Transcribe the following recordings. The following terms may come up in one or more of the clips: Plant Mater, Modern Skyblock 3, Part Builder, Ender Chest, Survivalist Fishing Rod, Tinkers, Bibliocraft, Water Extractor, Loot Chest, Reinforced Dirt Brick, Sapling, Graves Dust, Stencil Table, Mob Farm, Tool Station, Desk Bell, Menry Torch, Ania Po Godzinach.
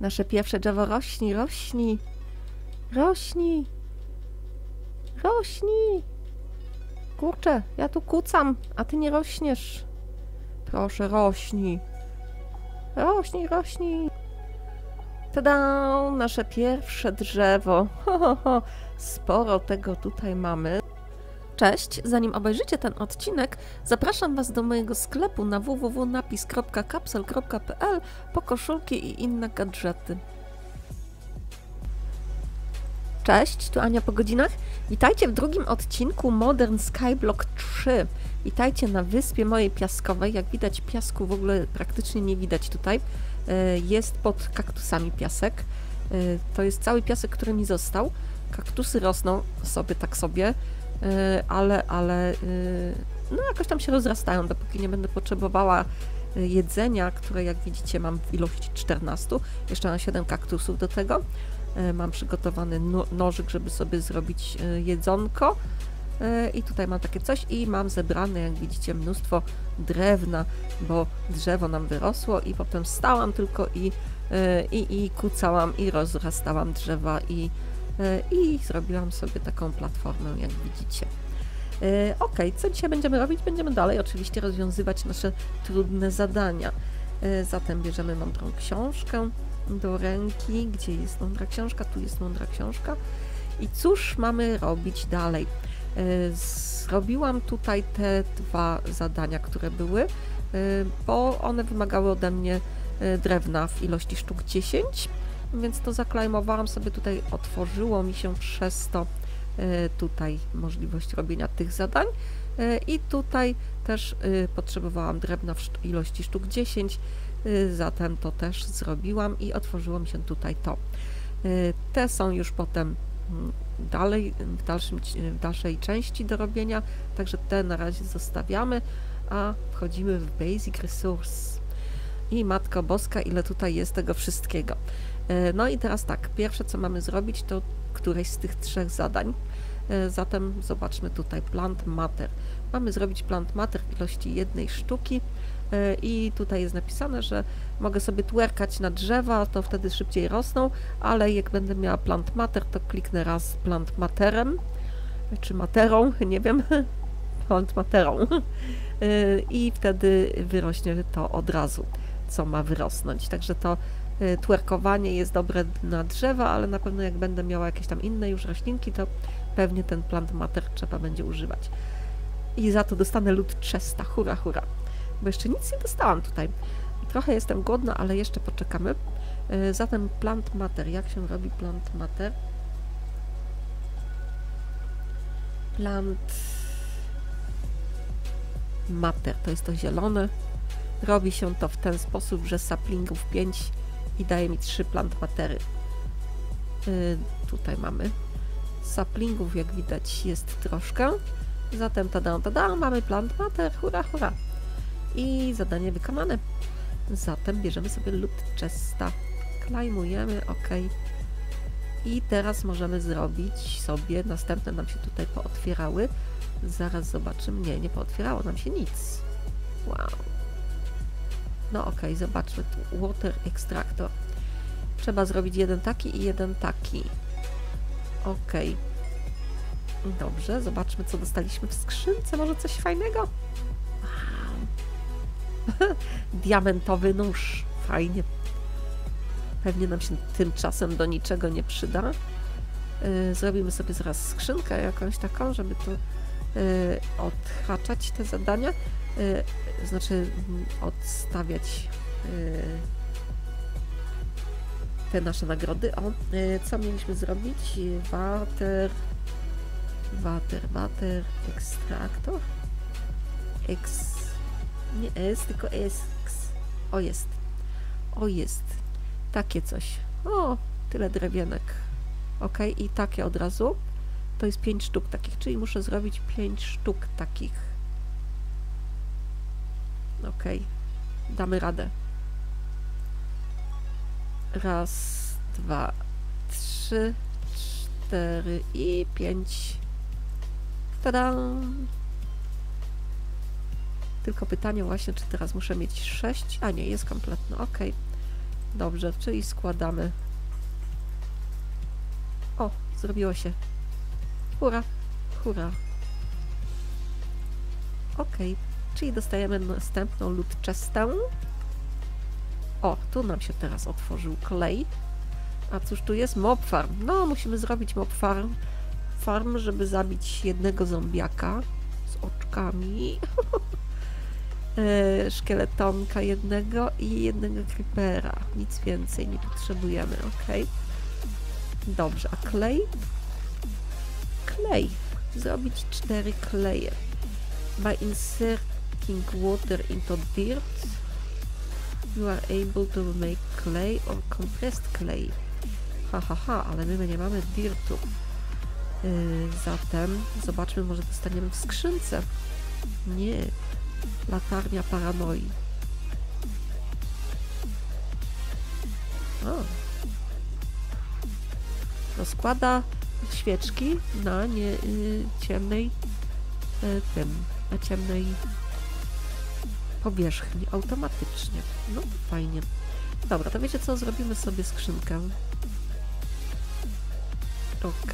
Nasze pierwsze drzewo rośni. Kurczę, ja tu kucam, a ty nie rośniesz. Proszę, rośnij. Tada! Nasze pierwsze drzewo. Sporo tego tutaj mamy. Cześć! Zanim obejrzycie ten odcinek, zapraszam Was do mojego sklepu na www.napis.kapsel.pl po koszulki i inne gadżety. Cześć, tu Ania po godzinach. Witajcie w drugim odcinku Modern Skyblock 3. Witajcie na wyspie mojej piaskowej. Jak widać, piasku w ogóle praktycznie nie widać tutaj. Jest pod kaktusami piasek. To jest cały piasek, który mi został. Kaktusy rosną sobie, tak sobie. Ale no jakoś tam się rozrastają, dopóki nie będę potrzebowała jedzenia, które jak widzicie mam w ilości 14. Jeszcze mam 7 kaktusów do tego. Mam przygotowany nożyk, żeby sobie zrobić jedzonko. I tutaj mam takie coś i mam zebrane, jak widzicie, mnóstwo drewna, bo drzewo nam wyrosło i potem stałam tylko i kucałam i rozrastałam drzewa i zrobiłam sobie taką platformę, jak widzicie. Ok, co dzisiaj będziemy robić? Będziemy dalej oczywiście rozwiązywać nasze trudne zadania. Zatem bierzemy mądrą książkę do ręki. Gdzie jest mądra książka? Tu jest mądra książka. I cóż mamy robić dalej? Zrobiłam tutaj te dwa zadania, które były, bo one wymagały ode mnie drewna w ilości sztuk 10, więc to zaklejmowałam sobie tutaj, otworzyło mi się przez to tutaj możliwość robienia tych zadań i tutaj też potrzebowałam drewna w ilości sztuk 10, zatem to też zrobiłam i otworzyło mi się tutaj to. Te są już potem dalej, w dalszej części do robienia, także te na razie zostawiamy, a wchodzimy w Basic Resource. I Matko Boska, ile tutaj jest tego wszystkiego. No i teraz tak, pierwsze co mamy zrobić, to któreś z tych trzech zadań. Zatem zobaczmy tutaj Plant Mater. Mamy zrobić Plant Mater w ilości jednej sztuki i tutaj jest napisane, że mogę sobie twerkać na drzewa, to wtedy szybciej rosną, ale jak będę miała Plant Mater, to kliknę raz Plant Materem, czy Materą, nie wiem, Plant Materą i wtedy wyrośnie to od razu, co ma wyrosnąć. Także to twerkowanie jest dobre na drzewa, ale na pewno jak będę miała jakieś tam inne już roślinki, to pewnie ten Plant Mater trzeba będzie używać. I za to dostanę Loot Chesta, hura, hura. Bo jeszcze nic nie dostałam tutaj. Trochę jestem głodna, ale jeszcze poczekamy. Zatem Plant Mater. Jak się robi Plant Mater? Plant Mater. To jest to zielone. Robi się to w ten sposób, że saplingów 5 i daje mi 3 Plant Matery. Tutaj mamy. Saplingów, jak widać, jest troszkę. Zatem tada, mamy Plant Mater. Hura, hura. I zadanie wykonane. Zatem bierzemy sobie Loot Chesta. Klejmujemy, ok. I teraz możemy zrobić sobie, następne nam się tutaj pootwierały. Zaraz zobaczymy. Nie pootwierało nam się nic. Wow. No ok, zobaczmy tu. Water Extractor. Trzeba zrobić jeden taki i jeden taki. Ok. Dobrze, zobaczmy co dostaliśmy w skrzynce. Może coś fajnego? Diamentowy nóż. Fajnie. Pewnie nam się tymczasem do niczego nie przyda. Zrobimy sobie zaraz skrzynkę jakąś taką, żeby tu odhaczać te zadania. Znaczy odstawiać te nasze nagrody. O, co mieliśmy zrobić? Water Extractor. Nie S, tylko X. O jest. Takie coś. O, tyle drewienek. Ok, i takie od razu. To jest 5 sztuk takich, czyli muszę zrobić 5 sztuk takich. Ok, damy radę. Raz, dwa, trzy, 4 i 5. Tada! Tylko pytanie właśnie, czy teraz muszę mieć 6? A nie, jest kompletno, ok. Dobrze, czyli składamy. O, zrobiło się. Hurra, hurra. Ok, czyli dostajemy następną loot chestę. O, tu nam się teraz otworzył klej. A cóż tu jest? Mob Farm. No, musimy zrobić Mob Farm. Żeby zabić jednego zombiaka z oczkami. Szkieletonka jednego i jednego creepera. Nic więcej nie potrzebujemy, ok? Dobrze, a klej? Klej. Zrobić 4 kleje. By inserting water into dirt, you are able to make clay or compressed clay. Ale my nie mamy dirtu. Zatem zobaczmy, może dostaniemy w skrzynce. Nie. Latarnia paranoi. Rozkłada świeczki na ciemnej na ciemnej powierzchni automatycznie. No to fajnie. Dobra, to wiecie co? Zrobimy sobie skrzynkę. Ok.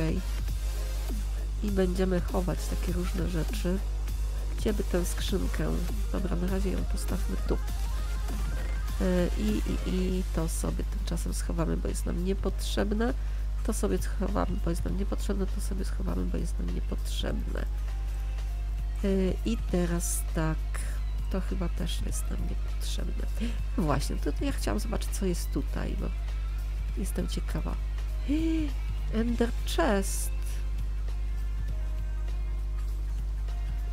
I będziemy chować takie różne rzeczy. Gdzie by tę skrzynkę? Dobra, na razie ją postawmy tu. I to sobie tymczasem schowamy, bo jest nam niepotrzebne. To sobie schowamy, bo jest nam niepotrzebne. To sobie schowamy, bo jest nam niepotrzebne. I teraz tak, to chyba też jest nam niepotrzebne. Właśnie, to ja chciałam zobaczyć, co jest tutaj, bo jestem ciekawa. Ender Chest.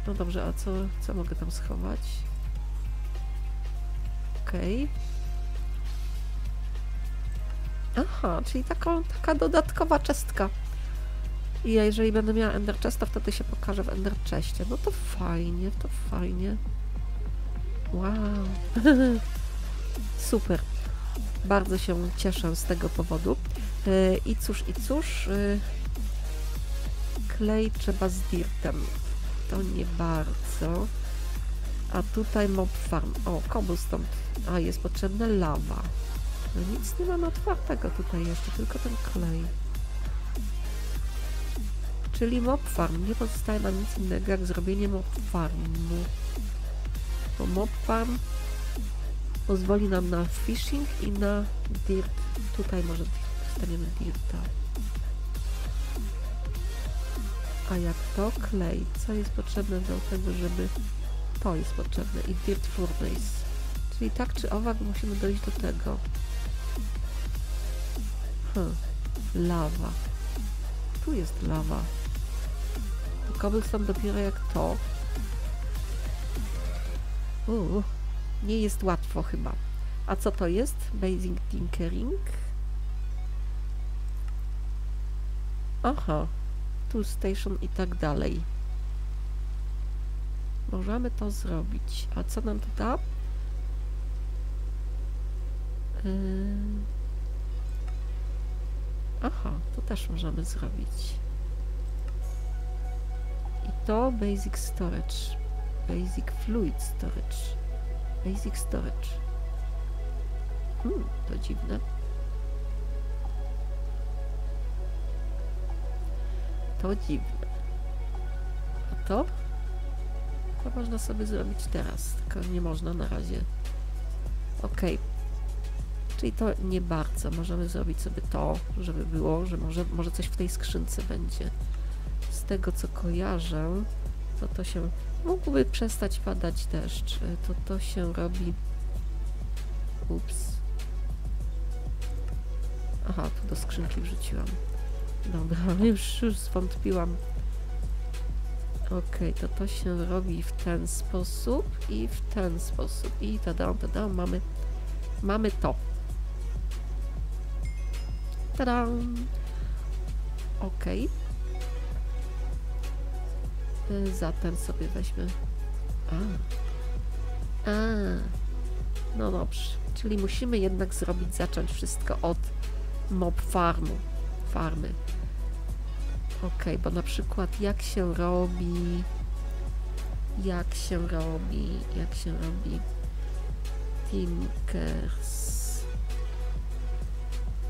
No dobrze, a co mogę tam schować? Okej. Aha, czyli taka dodatkowa czestka. I ja, jeżeli będę miała Ender Chest, to wtedy się pokażę w Ender Chestie. No to fajnie, to fajnie. Wow. Super. Bardzo się cieszę z tego powodu. I cóż, klej trzeba z dirtem. To nie bardzo. A tutaj Mob Farm. O, cobblestone. A, jest potrzebna lawa. No nic nie mamy otwartego tutaj jeszcze, tylko ten klej. Czyli Mob Farm. Nie pozostaje nam nic innego, jak zrobienie Mob Farmu. Bo Mob Farm pozwoli nam na fishing i na dirt. Tutaj może dostaniemy dirta. A jak to? Klej. Co jest potrzebne do tego, żeby... To jest potrzebne. I dirt furnace. Czyli tak czy owak musimy dojść do tego. Lawa. Tu jest lawa. Cobblestone dopiero jak to. Nie jest łatwo chyba. A co to jest? Basic Tinkering. Aha. Tool Station i tak dalej. Możemy to zrobić. A co nam to da? Aha, to też możemy zrobić. I to Basic Storage. Basic Fluid Storage. Basic Storage. To dziwne. To dziwne. A to? To można sobie zrobić teraz. Tylko nie można na razie. Ok. Czyli to nie bardzo. Możemy zrobić sobie to, żeby było, że może coś w tej skrzynce będzie. Z tego co kojarzę, to się... Mógłby przestać padać deszcz. To się robi... Ups. Aha, tu do skrzynki wrzuciłam. Dobra, już zwątpiłam. Okej, to się robi w ten sposób i w ten sposób. I tada, mamy to. Tada! Okej. Zatem sobie weźmy... No dobrze, czyli musimy jednak zacząć wszystko od Mob Farmu. Ok, bo na przykład jak się robi Tinkers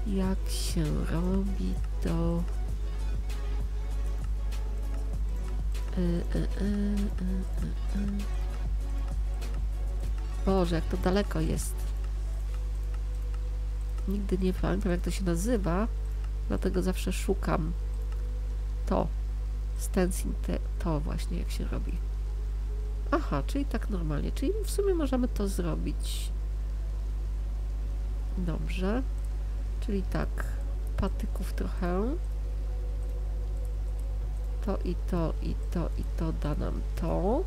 Jak się robi to... Boże, jak to daleko jest. Nigdy nie pamiętam, jak to się nazywa, dlatego zawsze szukam. To. Stencil to właśnie jak się robi. Aha, czyli tak normalnie. Czyli w sumie możemy to zrobić. Dobrze. Czyli tak, patyków trochę. To i to, i to, i to da nam to.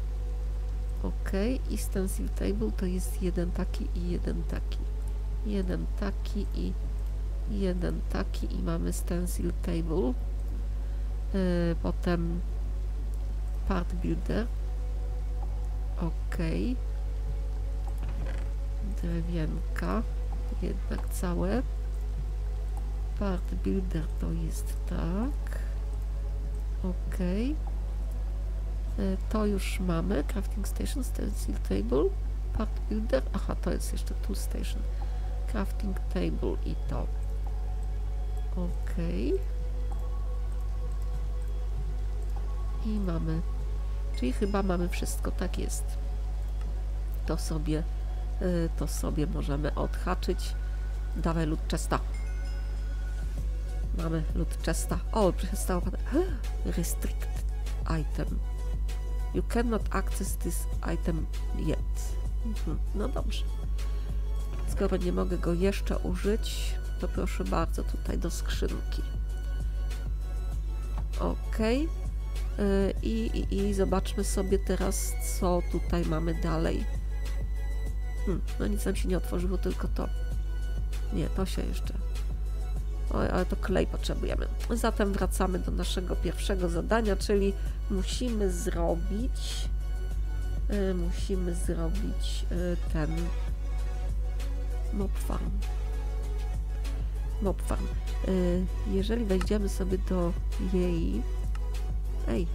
Ok. I Stencil Table to jest jeden taki i jeden taki. Jeden taki i jeden taki i mamy Stencil Table. Potem Part Builder. Ok. Drewienka. Jednak całe. Part Builder to jest tak. Ok. To już mamy. Crafting Station, Stencil Table, Part Builder. Aha, to jest jeszcze Tool Station. Crafting Table i to. Ok. I mamy. Czyli chyba mamy wszystko. Tak jest. To sobie możemy odhaczyć. Dawaj Loot Chesta. Mamy Loot Chesta. O, przestało padać. Restrict item. You cannot access this item yet. No dobrze. Skoro nie mogę go jeszcze użyć, to proszę bardzo, tutaj do skrzynki. Ok. I zobaczmy sobie teraz, co tutaj mamy dalej. No nic nam się nie otworzyło, tylko to. Nie, to się jeszcze... Oj, ale to klej potrzebujemy. Zatem wracamy do naszego pierwszego zadania, czyli musimy zrobić... ten... Mob Farm. Mob Farm. Jeżeli wejdziemy sobie do jej... Ej!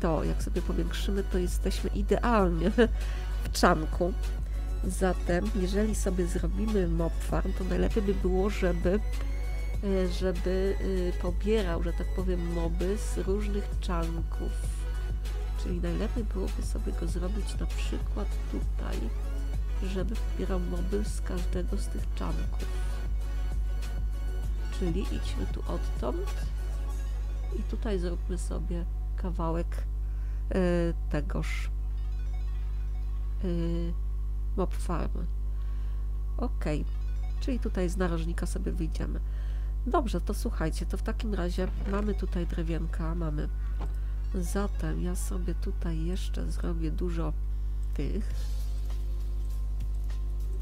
To, jak sobie powiększymy, to jesteśmy idealnie w czanku. Zatem, jeżeli sobie zrobimy Mob Farm, to najlepiej by było, żeby pobierał, że tak powiem, moby z różnych czanków. Czyli najlepiej byłoby sobie go zrobić na przykład tutaj, żeby pobierał moby z każdego z tych czanków. Czyli idźmy tu odtąd i tutaj zróbmy sobie kawałek tegoż Mob Farm. Ok, czyli tutaj z narożnika sobie wyjdziemy. Dobrze, to słuchajcie, to w takim razie mamy tutaj drewienka, mamy. Zatem ja sobie tutaj jeszcze zrobię dużo tych.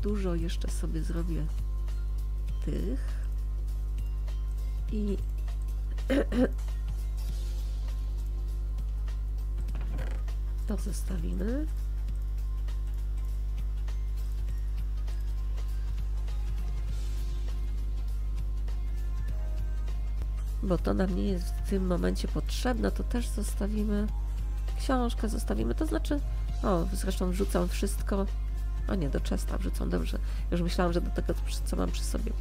Dużo jeszcze sobie zrobię tych. I... to zostawimy. Bo to nam nie jest w tym momencie potrzebne, to też zostawimy. Książkę zostawimy, to znaczy... O, zresztą wrzucam wszystko. A nie, do chesta wrzucam, dobrze. Już myślałam, że do tego, co mam przy sobie.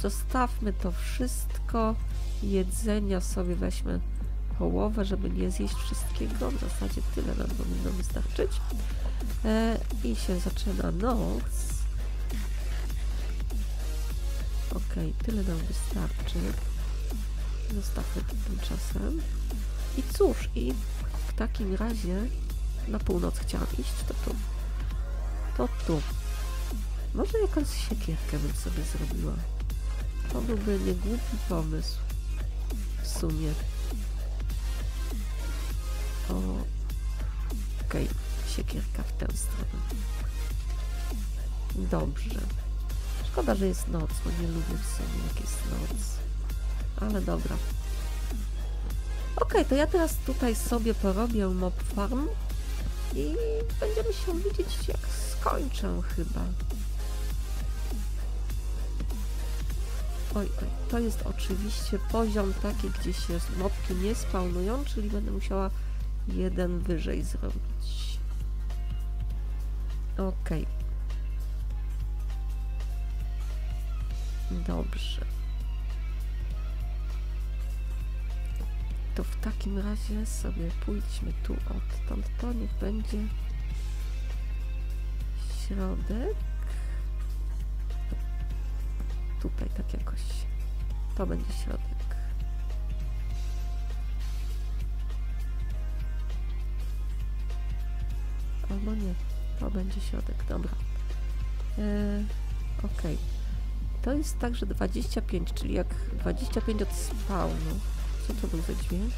Zostawmy to wszystko. Jedzenia sobie weźmy połowę, żeby nie zjeść wszystkiego. W zasadzie tyle nam powinno wystarczyć. I się zaczyna noc. Ok, tyle nam wystarczy. Zostawmy to tymczasem. I cóż, i w takim razie na północ chciałam iść, to tu. To tu. Może jakąś siekierkę bym sobie zrobiła. To byłby niegłupi pomysł. W sumie. Ok, siekierka w tę stronę. Dobrze. Szkoda, że jest noc, bo nie lubię w sumie, jak jest noc. Ale dobra. Ok, to ja teraz tutaj sobie porobię Mob Farm i będziemy się widzieć, jak skończę chyba. Oj, oj, to jest oczywiście poziom taki, gdzie się mobki nie spawnują, czyli będę musiała jeden wyżej zrobić. Ok. Dobrze. To w takim razie sobie pójdźmy tu odtąd. To niech będzie środek. Tutaj tak jakoś. To będzie środek. Albo nie. To będzie środek. Dobra. Ok. To jest także 25, czyli jak 25 od spawnu. Co to był za dźwięk?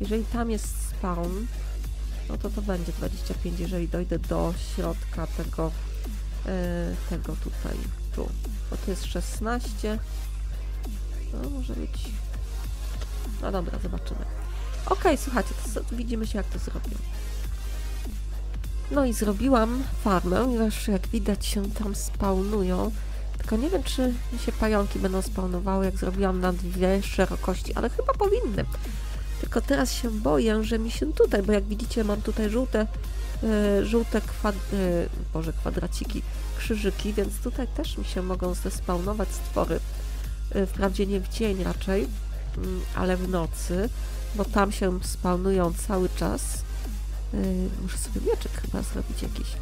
Jeżeli tam jest spawn, no to to będzie 25, jeżeli dojdę do środka tego, tego tutaj, tu. Bo to jest 16. No może być... No dobra, zobaczymy. Ok, słuchajcie, to widzimy się, jak to zrobię. No i zrobiłam farmę, już jak widać się tam spawnują. Tylko nie wiem, czy mi się pająki będą spawnowały, jak zrobiłam na dwie szerokości, ale chyba powinny. Tylko teraz się boję, że mi się tutaj, bo jak widzicie, mam tutaj żółte, kwadraciki, krzyżyki, więc tutaj też mi się mogą zespawnować stwory. Wprawdzie nie w dzień raczej, ale w nocy, bo tam się spawnują cały czas. Muszę sobie mieczek chyba zrobić jakiś.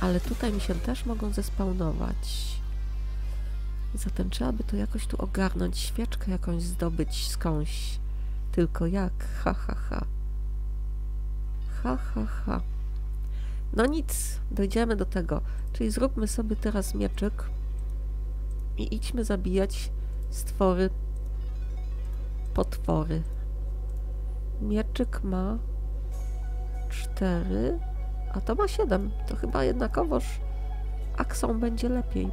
Ale tutaj mi się też mogą zespawnować. Zatem trzeba by to jakoś tu ogarnąć, świeczkę jakąś zdobyć skądś. Tylko jak? Ha, ha, ha. Ha, ha, ha. No nic, dojdziemy do tego. Czyli zróbmy sobie teraz mieczek i idźmy zabijać stwory, potwory. Mieczyk ma 4, a to ma 7. To chyba jednakowoż aksą będzie lepiej.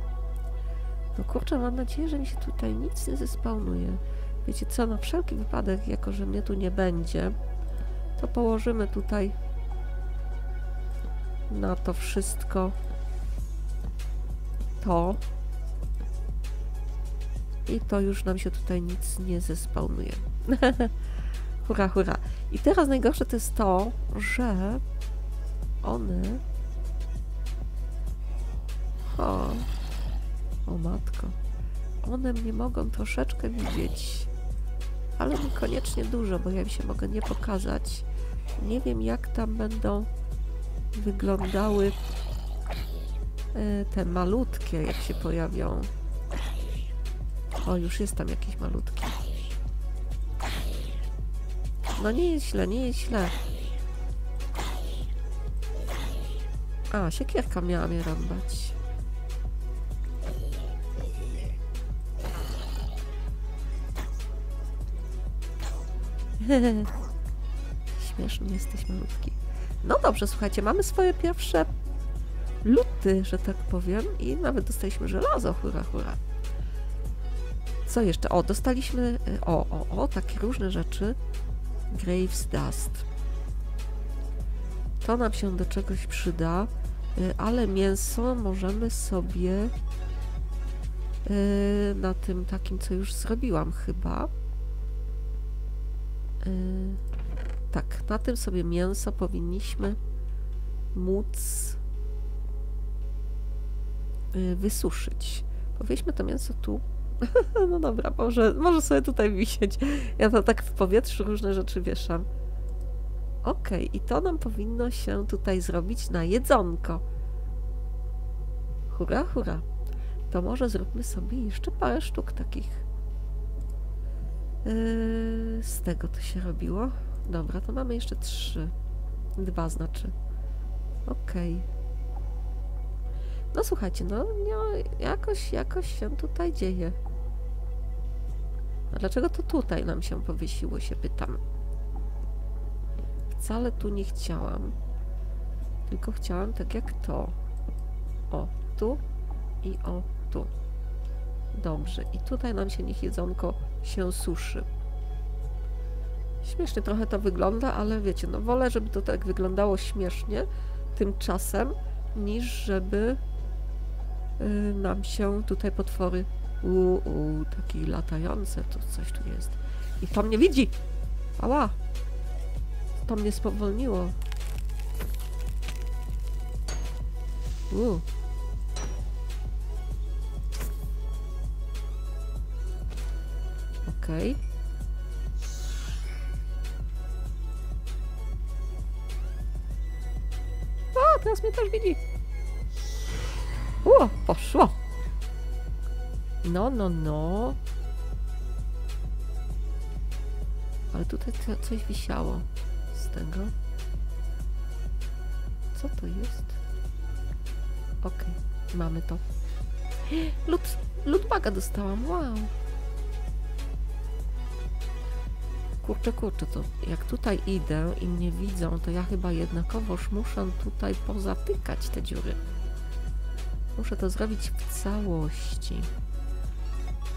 No kurczę, mam nadzieję, że mi się tutaj nic nie zespawnuje. Wiecie co, na wszelki wypadek, jako że mnie tu nie będzie, to położymy tutaj na to wszystko to. I to już nam się tutaj nic nie zespawnuje. Hura, hura. I teraz najgorsze to jest to, że one... O, o matko. One mnie mogą troszeczkę widzieć, ale niekoniecznie dużo, bo ja im się mogę nie pokazać. Nie wiem, jak tam będą wyglądały te malutkie, jak się pojawią. O, już jest tam jakieś malutkie. No nie jest źle, nie jest źle. A, siekierka miała mnie rąbać. Śmieszny jesteś, malutki. No dobrze, słuchajcie, mamy swoje pierwsze luty, że tak powiem, i nawet dostaliśmy żelazo, hura, hura. Co jeszcze? O, dostaliśmy, takie różne rzeczy. Graves Dust. To nam się do czegoś przyda, ale mięso możemy sobie na tym takim, co już zrobiłam chyba. Tak, na tym sobie mięso powinniśmy móc wysuszyć. Powieźmy to mięso tu. No dobra, może sobie tutaj wisieć. Ja to tak w powietrzu różne rzeczy wieszam. Okej, i to nam powinno się tutaj zrobić na jedzonko. Hura, hura. To może zróbmy sobie jeszcze parę sztuk takich. Z tego to się robiło. Dobra, to mamy jeszcze 3. 2 znaczy. Okej. No słuchajcie, jakoś się tutaj dzieje. A dlaczego to tutaj nam się powiesiło, się pytam. Wcale tu nie chciałam. Tylko chciałam tak jak to. O, tu i o, tu. Dobrze. I tutaj nam się niech jedzonko się suszy. Śmiesznie trochę to wygląda, ale wiecie, no wolę, żeby to tak wyglądało śmiesznie tymczasem, niż żeby nam się tutaj potwory takie latające, to coś tu jest. I to mnie widzi! Ała! To mnie spowolniło. Ooh. Okej. Okay. O, teraz mnie też widzi. O, poszło. No, no, no. Ale tutaj coś wisiało z tego. Co to jest? Okej, okay, mamy to. Lootbaga dostałam, wow. Kurczę, kurczę, to jak tutaj idę i mnie widzą, to ja chyba jednakowoż muszę tutaj pozatykać te dziury. Muszę to zrobić w całości.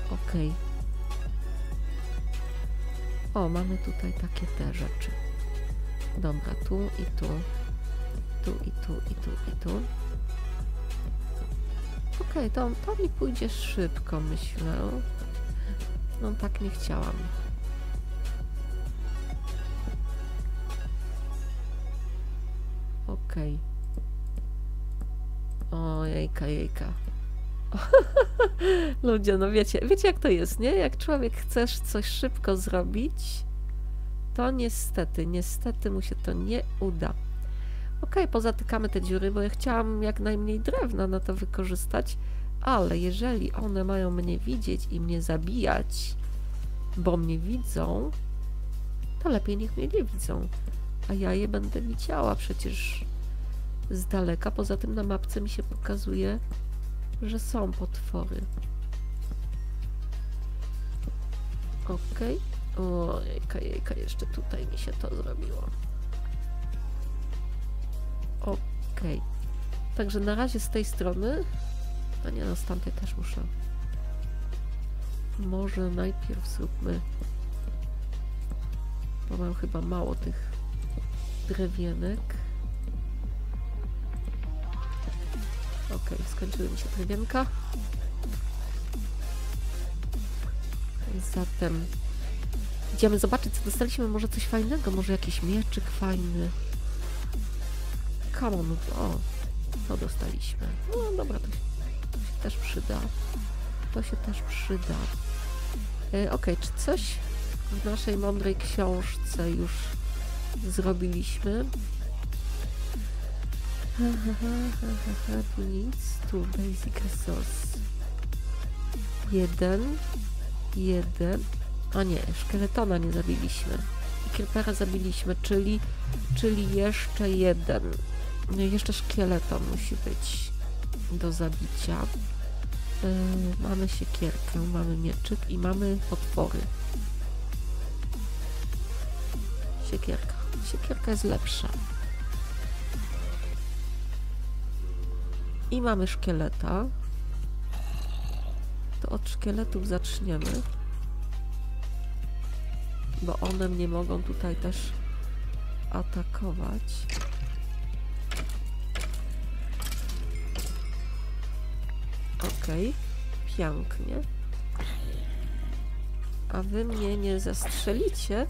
Okej. Okay. O, mamy tutaj takie te rzeczy. Dobra, tu i tu. Tu i tu i tu i tu. Okej, okay, to mi pójdzie szybko, myślę. No tak nie chciałam. Okej. Okay. O, jejka, jejka. Ludzie, no wiecie jak to jest, nie? Jak człowiek chcesz coś szybko zrobić, to niestety mu się to nie uda. Okej, okay, pozatykamy te dziury, bo ja chciałam jak najmniej drewna na to wykorzystać, ale jeżeli one mają mnie widzieć i mnie zabijać, bo mnie widzą, to lepiej niech mnie nie widzą. A ja je będę widziała przecież z daleka. Poza tym na mapce mi się pokazuje, że są potwory. Okej. Okay. O, jejka, jejka, jeszcze tutaj mi się to zrobiło. Okej. Okay. Także na razie z tej strony... A nie, no z tamtej też muszę. Może najpierw zróbmy... Bo mam chyba mało tych... drewienek. Okej, skończyły mi się drewienka. Zatem idziemy zobaczyć, co dostaliśmy. Może coś fajnego, może jakiś mieczyk fajny. Come on, o, to dostaliśmy. No dobra, to się też przyda. To się też przyda. Okej, czy coś w naszej mądrej książce już zrobiliśmy. Tu nic. Tu basic resource. 1. 1. A nie, szkieletona nie zabiliśmy. I creepera zabiliśmy, czyli jeszcze 1. No i jeszcze szkieleton musi być do zabicia. Mamy siekierkę, mamy mieczyk i mamy potwory. Siekierka. Siekierka jest lepsza. I mamy szkieleta. To od szkieletów zaczniemy. Bo one mnie mogą tutaj też atakować. Okej. Pięknie. A wy mnie nie zastrzelicie.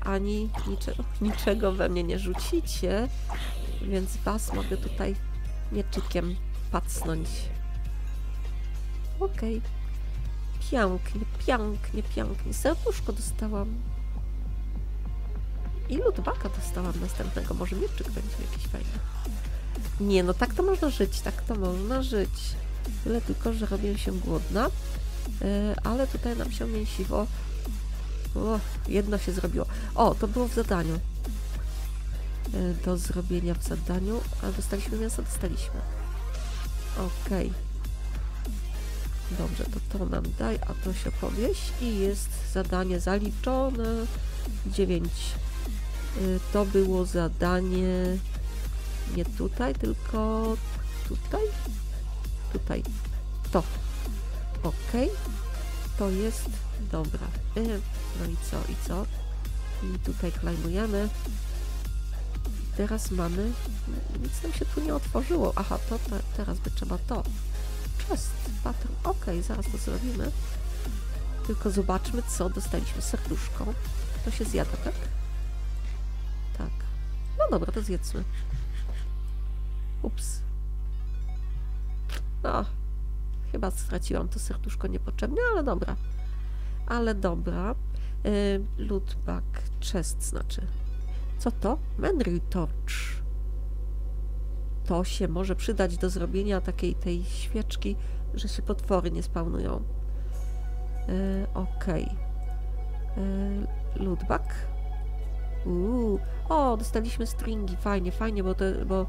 Ani niczego we mnie nie rzucicie, więc was mogę tutaj mieczykiem pacnąć. Okej. Pięknie, pięknie, pięknie. Serduszko dostałam. I lootbaga dostałam następnego. Może mieczyk będzie jakiś fajny. Nie, no tak to można żyć, tak to można żyć. Tyle tylko, że robię się głodna, ale tutaj nam się mięsiwo... O, jedno się zrobiło. O, to było w zadaniu. Do zrobienia w zadaniu. A dostaliśmy mięso? Dostaliśmy. Okej. Dobrze, to nam daj, a to się powieś. I jest zadanie zaliczone. 9. To było zadanie nie tutaj, tylko tutaj. Tutaj. To. Okej. To jest... Dobra. No i co, i co? I tutaj klejmujemy. Teraz mamy... Nic nam się tu nie otworzyło. Aha, to teraz by trzeba to. Chest, pattern. Okej, zaraz to zrobimy. Tylko zobaczmy, co dostaliśmy. Serduszko. To się zjada, tak? Tak. No dobra, to zjedzmy. Ups. No, chyba straciłam to serduszko niepotrzebne, ale dobra. Ale dobra. Loot chest znaczy. Co to? Menry Torch. To się może przydać do zrobienia takiej tej świeczki, że się potwory nie spawnują. Okej. Lootbag. O, dostaliśmy stringi. Fajnie, fajnie, bo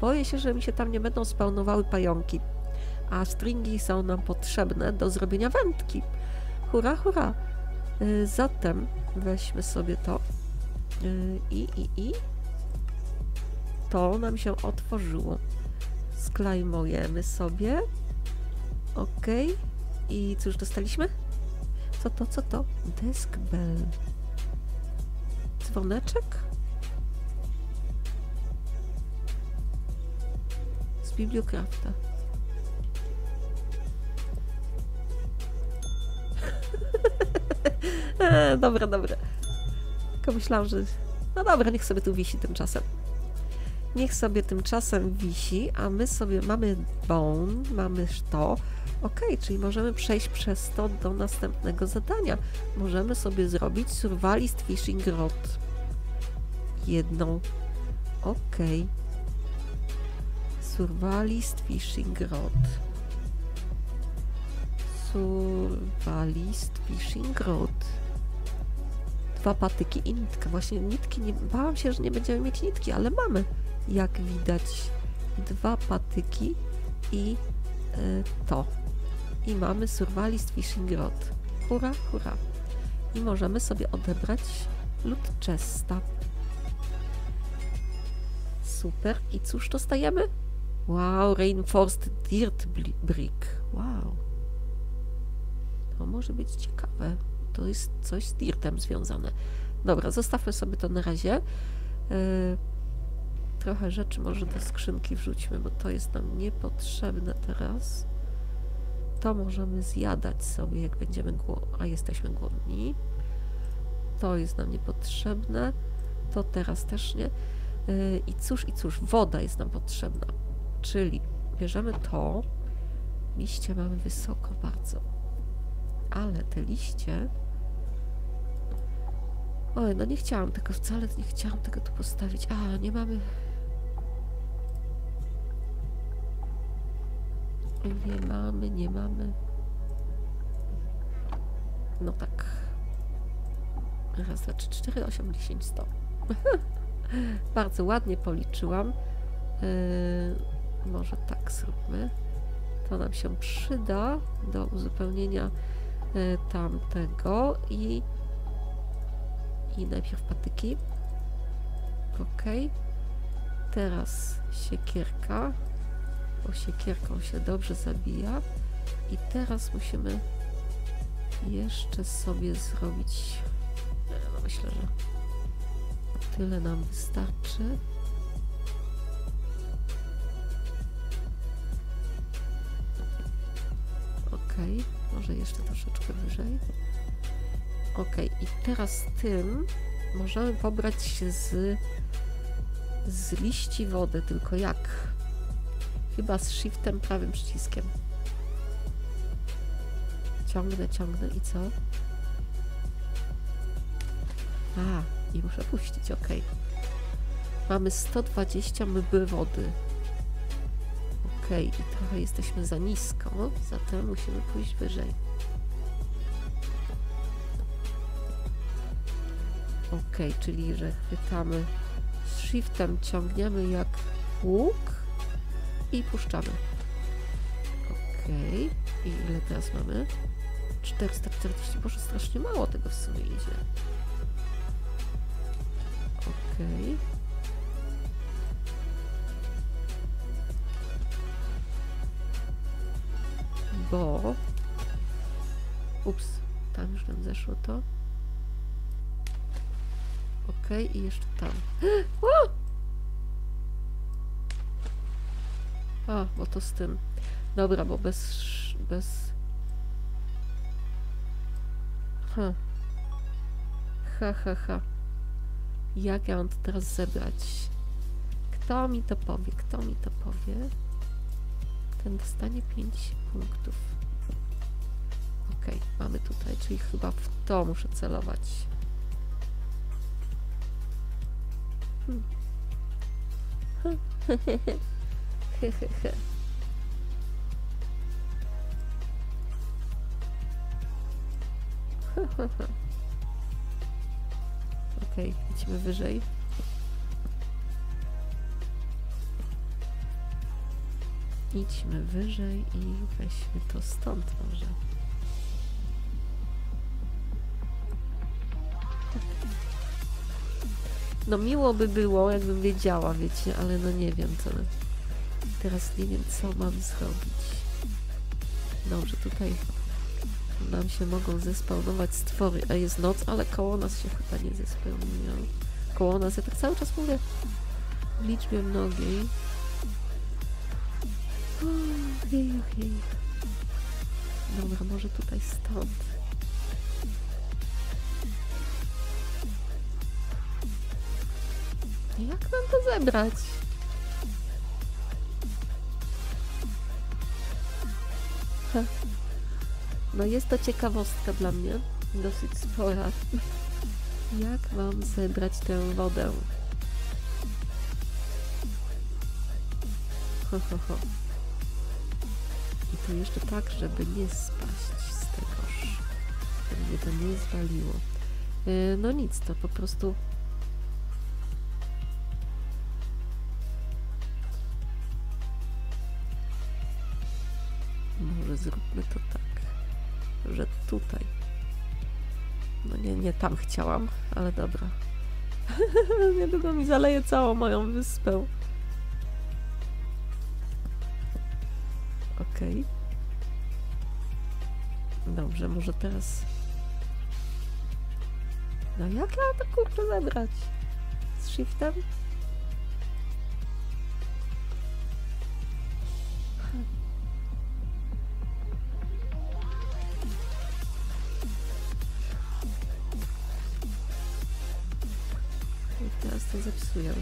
boję się, że mi się tam nie będą spawnowały pająki. A stringi są nam potrzebne do zrobienia wędki. Hurra, hurra. Zatem weźmy sobie to. To nam się otworzyło. Sklejmujemy sobie. Ok. I cóż dostaliśmy? Co to, co to? Desk Bell. Dzwoneczek? Z Bibliocrafta. Dobra, dobra. Tylko myślałam, że... No dobra, niech sobie tu wisi tymczasem. Niech sobie tymczasem wisi, a my sobie mamy bone, mamy to. Ok, czyli możemy przejść przez to do następnego zadania. Możemy sobie zrobić Survivalist Fishing Rod. Jedną. Ok. Survivalist Fishing Rod. Survivalist Fishing Rod. Dwa patyki i nitka. Właśnie nitki, nie, bałam się, że nie będziemy mieć nitki, ale mamy. Jak widać, dwa patyki i to. I mamy Survivalist Fishing Rod. Hurra, hurra. I możemy sobie odebrać Loot Chesta. Super. I cóż dostajemy? Wow, Reinforced Dirt Brick. Wow. To może być ciekawe. To jest coś z dirtem związane. Dobra, zostawmy sobie to na razie. Trochę rzeczy może do skrzynki wrzućmy, bo to jest nam niepotrzebne teraz. To możemy zjadać sobie, jak będziemy głodni, a jesteśmy głodni. To jest nam niepotrzebne. To teraz też nie. I cóż, woda jest nam potrzebna. Czyli bierzemy to. Liście mamy wysoko bardzo. Ale te liście... Oj, no nie chciałam tego, wcale nie chciałam tego tu postawić. A, nie mamy... Nie mamy. No tak. Raz, dwa, trzy, cztery, osiem, 10, 100. Bardzo ładnie policzyłam. Może tak zróbmy. To nam się przyda do uzupełnienia tamtego i najpierw patyki. Ok. Teraz siekierka. Bo siekierką się dobrze zabija. I teraz musimy jeszcze sobie zrobić... No myślę, że tyle nam wystarczy. Ok, może jeszcze troszeczkę wyżej. Ok, i teraz tym możemy pobrać się z liści wody, tylko jak? Chyba z shiftem, prawym przyciskiem. Ciągnę, ciągnę i co? A, i muszę puścić, ok. Mamy 120 mby wody. Ok, i trochę jesteśmy za nisko, zatem musimy pójść wyżej. Ok, czyli że chwytamy z shiftem, ciągniemy jak łuk i puszczamy. Ok, i ile teraz mamy? 440, boże, strasznie mało tego w sumie idzie. Ok. Bo... Ups, tam już nam zeszło to. Ok, i jeszcze tam. A, bo to z tym. Dobra, bo bez... Jak ja mam to teraz zebrać? Kto mi to powie? ten dostanie 5 punktów. Ok, mamy tutaj, czyli chyba w to muszę celować. Okej, idźmy wyżej. Idźmy wyżej i weźmy to stąd może. No miło by było, jakbym wiedziała, wiecie, ale no nie wiem co. Teraz nie wiem, co mam zrobić. Dobrze, tutaj nam się mogą zespawnować stwory, a jest noc, ale koło nas się chyba nie zespawnują. Koło nas, ja tak cały czas mówię w liczbie mnogiej. Ojej, ojej. Dobra, może tutaj stąd. Jak mam to zebrać? Ha. No jest to ciekawostka dla mnie, dosyć spora. Jak mam zebrać tę wodę? Ho, ho, ho. I to jeszcze tak, żeby nie spaść z tegoż. Żeby mnie to nie zwaliło. No nic, to po prostu... Może zróbmy to tak, że tutaj. No nie tam chciałam, ale dobra. Niedługo mi zaleje całą moją wyspę. Okej. Dobrze, może teraz... No jak ja to kurczę zebrać? Z shiftem? Zepsuję. O,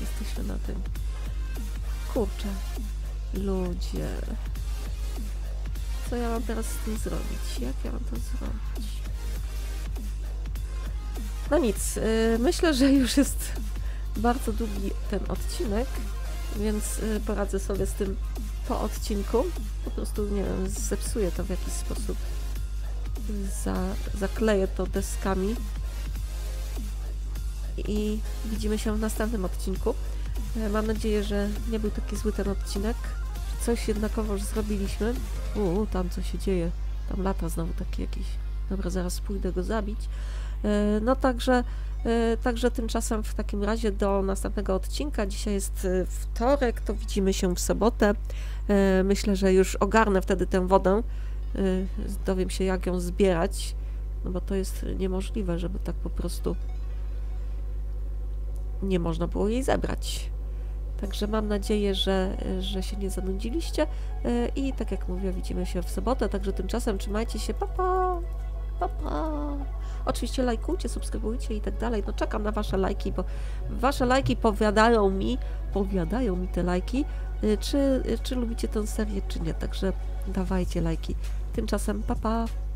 jesteśmy na tym. Kurczę. Ludzie. Co ja mam teraz z tym zrobić? Jak ja mam to zrobić? No nic. Myślę, że już jest... bardzo długi ten odcinek, więc poradzę sobie z tym po odcinku. Po prostu, nie wiem, zepsuję to w jakiś sposób. Zakleję to deskami. I widzimy się w następnym odcinku. Mam nadzieję, że nie był taki zły ten odcinek. Coś jednakowoż zrobiliśmy. Tam co się dzieje. Tam lata znowu taki jakiś. Dobra, zaraz pójdę go zabić. No także tymczasem w takim razie do następnego odcinka. Dzisiaj jest wtorek, to widzimy się w sobotę. Myślę, że już ogarnę wtedy tę wodę. Dowiem się, jak ją zbierać, no bo to jest niemożliwe, żeby tak po prostu nie można było jej zebrać. Także mam nadzieję, że się nie zanudziliście i tak jak mówię, widzimy się w sobotę. Także tymczasem trzymajcie się, pa pa! Pa, pa. Oczywiście lajkujcie, subskrybujcie i tak dalej. No czekam na wasze lajki, bo wasze lajki powiadają mi te lajki, czy lubicie tę serię, czy nie. Także dawajcie lajki. Tymczasem pa, pa.